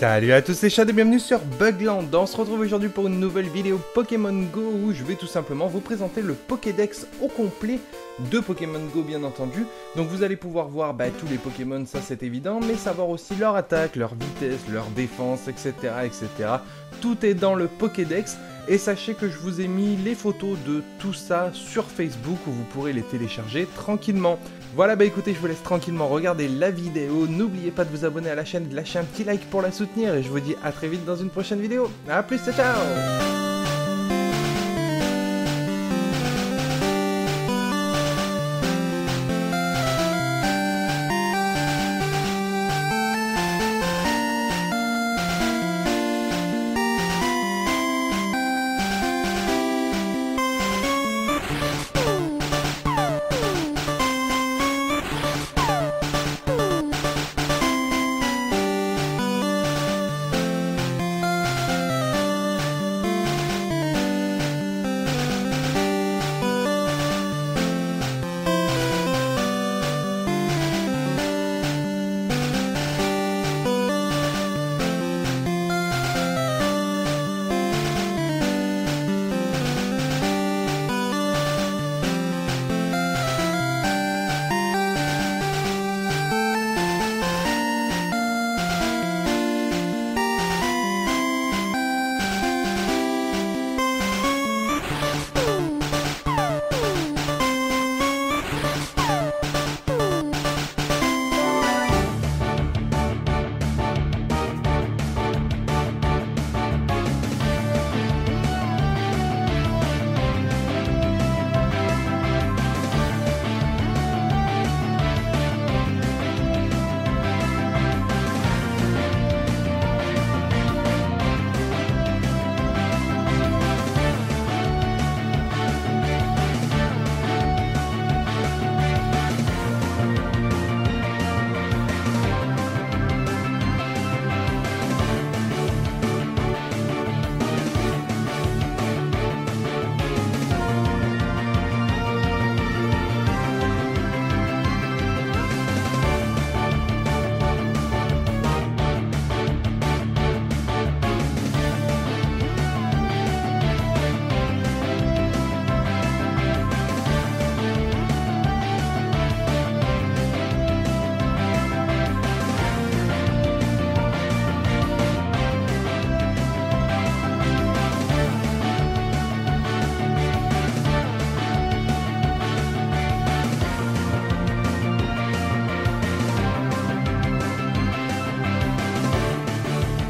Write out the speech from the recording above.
Salut à tous, c'est Chad et bienvenue sur Bugland. On se retrouve aujourd'hui pour une nouvelle vidéo Pokémon Go où je vais tout simplement vous présenter le Pokédex au complet de Pokémon Go, bien entendu. Donc vous allez pouvoir voir tous les Pokémon, ça c'est évident, mais savoir aussi leur attaque, leur vitesse, leur défense, etc. etc. Tout est dans le Pokédex. Et sachez que je vous ai mis les photos de tout ça sur Facebook où vous pourrez les télécharger tranquillement. Voilà, écoutez, je vous laisse tranquillement regarder la vidéo. N'oubliez pas de vous abonner à la chaîne, de lâcher un petit like pour la soutenir. Et je vous dis à très vite dans une prochaine vidéo. A plus, ciao ciao.